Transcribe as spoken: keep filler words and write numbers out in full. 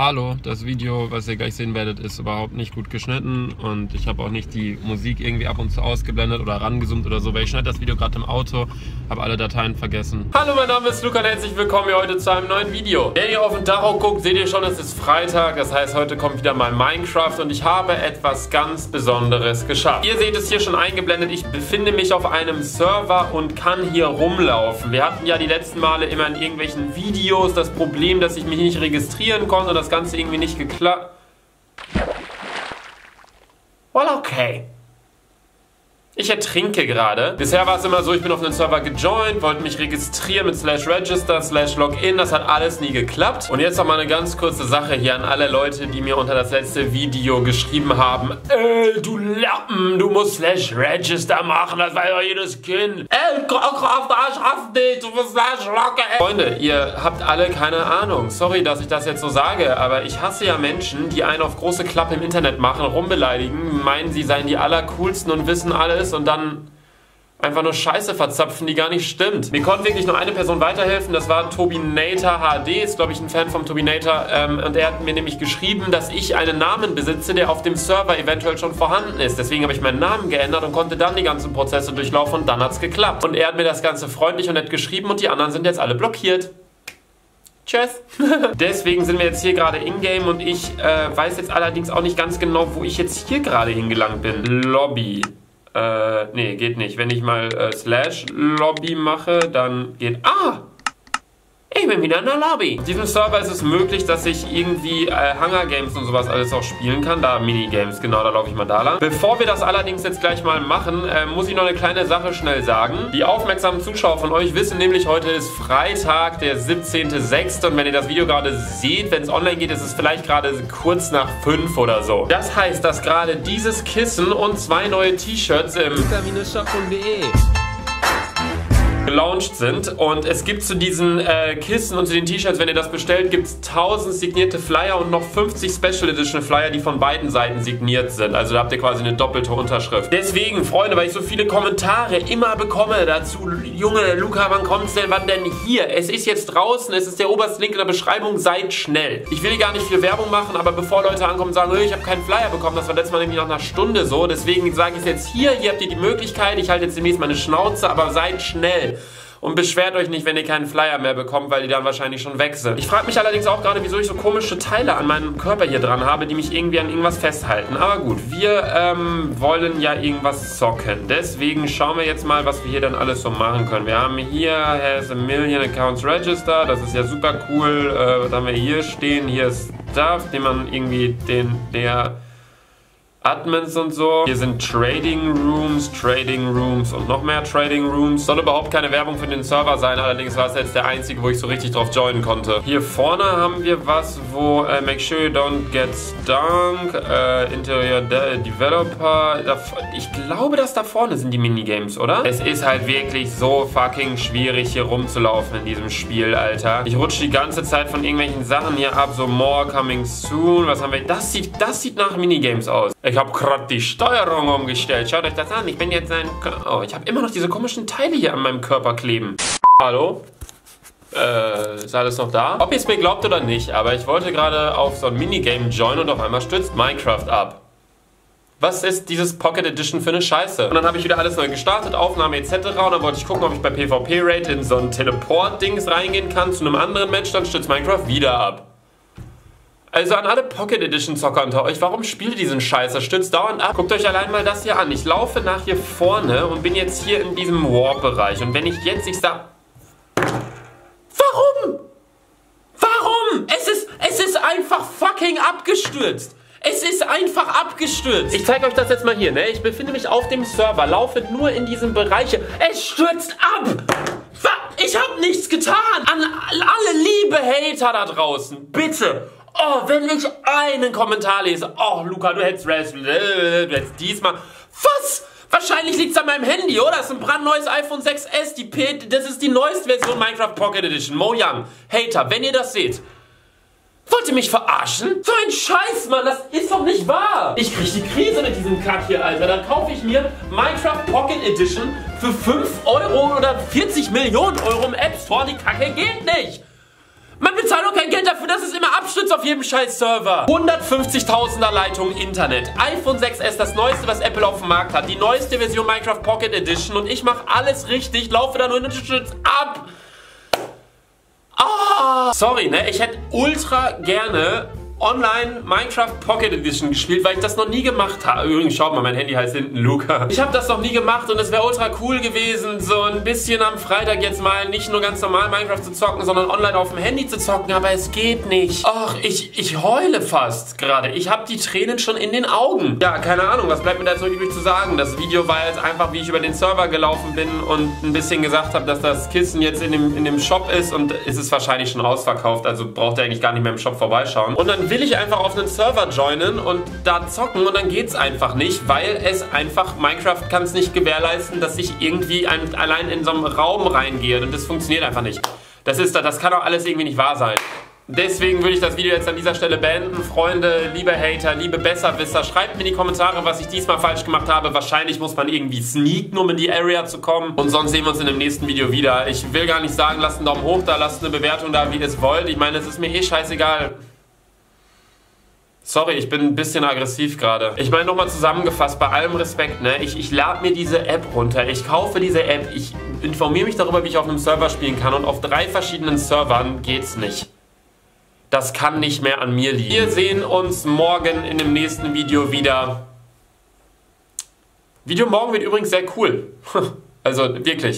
Hallo, das Video, was ihr gleich sehen werdet, ist überhaupt nicht gut geschnitten und ich habe auch nicht die Musik irgendwie ab und zu ausgeblendet oder rangezoomt oder so, weil ich schneide das Video gerade im Auto, habe alle Dateien vergessen. Hallo, mein Name ist Luca und herzlich willkommen hier heute zu einem neuen Video. Wenn ihr auf den Tacho guckt, seht ihr schon, es ist Freitag, das heißt, heute kommt wieder mal Minecraft und ich habe etwas ganz Besonderes geschafft. Ihr seht es hier schon eingeblendet, ich befinde mich auf einem Server und kann hier rumlaufen. Wir hatten ja die letzten Male immer in irgendwelchen Videos das Problem, dass ich mich nicht registrieren konnte und das Ganze irgendwie nicht geklappt. Well, okay. Ich ertrinke gerade. Bisher war es immer so, ich bin auf einen Server gejoint, wollte mich registrieren mit slash register, slash login. Das hat alles nie geklappt. Und jetzt noch mal eine ganz kurze Sache hier an alle Leute, die mir unter das letzte Video geschrieben haben. Ey, du Lappen, du musst slash register machen, das weiß doch jedes Kind. Ey, Kraft, Arsch, Haft nicht, du musst slash login. Freunde, ihr habt alle keine Ahnung. Sorry, dass ich das jetzt so sage, aber ich hasse ja Menschen, die einen auf große Klappe im Internet machen, rumbeleidigen, meinen, sie seien die allercoolsten und wissen alles. Und dann einfach nur Scheiße verzapfen, die gar nicht stimmt. Mir konnte wirklich nur eine Person weiterhelfen, das war TobiNator H D, ist glaube ich ein Fan vom TobiNator ähm, und er hat mir nämlich geschrieben, dass ich einen Namen besitze, der auf dem Server eventuell schon vorhanden ist. Deswegen habe ich meinen Namen geändert und konnte dann die ganzen Prozesse durchlaufen und dann hat es geklappt. Und er hat mir das Ganze freundlich und nett geschrieben und die anderen sind jetzt alle blockiert. Tschüss. Deswegen sind wir jetzt hier gerade in-game und ich äh, weiß jetzt allerdings auch nicht ganz genau, wo ich jetzt hier gerade hingelangt bin. Lobby. Äh, nee, geht nicht. Wenn ich mal äh, slash Lobby mache, dann geht... Ah! Ich bin wieder in der Lobby. Auf diesem Server ist es möglich, dass ich irgendwie äh, Hunger Games und sowas alles auch spielen kann. Da Minigames, genau, da laufe ich mal da lang. Bevor wir das allerdings jetzt gleich mal machen, äh, muss ich noch eine kleine Sache schnell sagen. Die aufmerksamen Zuschauer von euch wissen nämlich, heute ist Freitag, der siebzehnte sechste Und wenn ihr das Video gerade seht, wenn es online geht, ist es vielleicht gerade kurz nach fünf oder so. Das heißt, dass gerade dieses Kissen und zwei neue T-Shirts im Luca Shop Punkt de gelauncht sind und es gibt zu diesen äh, Kissen und zu den T-Shirts, wenn ihr das bestellt, gibt es tausend signierte Flyer und noch fünfzig Special Edition Flyer, die von beiden Seiten signiert sind. Also da habt ihr quasi eine doppelte Unterschrift. Deswegen, Freunde, weil ich so viele Kommentare immer bekomme dazu, Junge, Luca, wann kommt's denn, wann denn hier? Es ist jetzt draußen, es ist der oberste Link in der Beschreibung, seid schnell. Ich will hier gar nicht viel Werbung machen, aber bevor Leute ankommen und sagen, ich habe keinen Flyer bekommen, das war letztes Mal nämlich nach einer Stunde so, deswegen sage ich es jetzt hier, hier habt ihr die Möglichkeit, ich halte jetzt demnächst meine Schnauze, aber seid schnell. Und beschwert euch nicht, wenn ihr keinen Flyer mehr bekommt, weil die dann wahrscheinlich schon weg sind. Ich frage mich allerdings auch gerade, wieso ich so komische Teile an meinem Körper hier dran habe, die mich irgendwie an irgendwas festhalten. Aber gut, wir ähm, wollen ja irgendwas zocken. Deswegen schauen wir jetzt mal, was wir hier dann alles so machen können. Wir haben hier has a million accounts register. Das ist ja super cool. Äh, was haben wir hier stehen? Hier ist Stuff, den man irgendwie den, der... Admins und so. Hier sind Trading Rooms, Trading Rooms und noch mehr Trading Rooms. Soll überhaupt keine Werbung für den Server sein, allerdings war es jetzt der einzige, wo ich so richtig drauf joinen konnte. Hier vorne haben wir was, wo äh, Make sure you don't get stunk, äh, Interior De Developer. Da, ich glaube, dass da vorne sind die Minigames, oder? Es ist halt wirklich so fucking schwierig, hier rumzulaufen in diesem Spiel, Alter. Ich rutsche die ganze Zeit von irgendwelchen Sachen hier ab, so more coming soon. Was haben wir? Das sieht, das sieht nach Minigames aus. Ich habe gerade die Steuerung umgestellt. Schaut euch das an. Ich bin jetzt ein... Oh, ich habe immer noch diese komischen Teile hier an meinem Körper kleben. Hallo? Äh, ist alles noch da? Ob ihr es mir glaubt oder nicht, aber ich wollte gerade auf so ein Minigame joinen und auf einmal stürzt Minecraft ab. Was ist dieses Pocket Edition für eine Scheiße? Und dann habe ich wieder alles neu gestartet, Aufnahme et cetera. Und dann wollte ich gucken, ob ich bei PvP-Raid in so ein Teleport-Dings reingehen kann zu einem anderen Match. Dann stürzt Minecraft wieder ab. Also an alle Pocket Edition Zocker unter euch, warum spielt ihr diesen Scheiß? Das stürzt dauernd ab. Guckt euch allein mal das hier an. Ich laufe nach hier vorne und bin jetzt hier in diesem Warp-Bereich. Und wenn ich jetzt, ich sag... Warum? Warum? Es ist, es ist einfach fucking abgestürzt. Es ist einfach abgestürzt. Ich zeige euch das jetzt mal hier, ne? Ich befinde mich auf dem Server, laufe nur in diesem Bereich. Es stürzt ab! Ich hab nichts getan! An alle liebe Hater da draußen, bitte! Oh, wenn ich einen Kommentar lese. Oh, Luca, du hättest, du hättest diesmal... Was? Wahrscheinlich liegt es an meinem Handy, oder? Das ist ein brandneues iPhone sechs S. Die P das ist die neueste Version Minecraft Pocket Edition. Mojang, Hater, wenn ihr das seht. Wollt ihr mich verarschen? So ein Scheiß, Mann, das ist doch nicht wahr. Ich krieg die Krise mit diesem Kack hier, Alter. Dann kaufe ich mir Minecraft Pocket Edition für fünf Euro oder vierzig Millionen Euro im App Store. Die Kacke geht nicht. Man bezahlt auch kein Geld dafür, dass es immer abstürzt auf jedem scheiß Server. hundertfünfzigtausender Leitung Internet. iPhone sechs S, das neueste, was Apple auf dem Markt hat. Die neueste Version Minecraft Pocket Edition. Und ich mache alles richtig, laufe da nur in den Schutz ab. Ah! Sorry, ne? Ich hätte ultra gerne online Minecraft Pocket Edition gespielt, weil ich das noch nie gemacht habe. Übrigens, schaut mal, mein Handy heißt hinten Luca. Ich habe das noch nie gemacht und es wäre ultra cool gewesen, so ein bisschen am Freitag jetzt mal nicht nur ganz normal Minecraft zu zocken, sondern online auf dem Handy zu zocken, aber es geht nicht. Ach, ich, ich heule fast gerade. Ich habe die Tränen schon in den Augen. Ja, keine Ahnung, was bleibt mir dazu übrig zu sagen? Das Video war jetzt einfach, wie ich über den Server gelaufen bin und ein bisschen gesagt habe, dass das Kissen jetzt in dem, in dem Shop ist und ist es wahrscheinlich schon ausverkauft, also braucht ihr eigentlich gar nicht mehr im Shop vorbeischauen. Und dann will ich einfach auf einen Server joinen und da zocken und dann geht's einfach nicht, weil es einfach, Minecraft kann es nicht gewährleisten, dass ich irgendwie ein, allein in so einem Raum reingehe und das funktioniert einfach nicht. Das ist, das kann doch alles irgendwie nicht wahr sein. Deswegen würde ich das Video jetzt an dieser Stelle beenden. Freunde, liebe Hater, liebe Besserwisser, schreibt mir in die Kommentare, was ich diesmal falsch gemacht habe. Wahrscheinlich muss man irgendwie sneaken, um in die Area zu kommen. Und sonst sehen wir uns in dem nächsten Video wieder. Ich will gar nicht sagen, lasst einen Daumen hoch da, lasst eine Bewertung da, wie ihr es wollt. Ich meine, es ist mir eh scheißegal. Sorry, ich bin ein bisschen aggressiv gerade. Ich meine, nochmal zusammengefasst, bei allem Respekt, ne? Ich, ich lade mir diese App runter, ich kaufe diese App, ich informiere mich darüber, wie ich auf einem Server spielen kann und auf drei verschiedenen Servern geht's nicht. Das kann nicht mehr an mir liegen. Wir sehen uns morgen in dem nächsten Video wieder. Video morgen wird übrigens sehr cool. Also wirklich.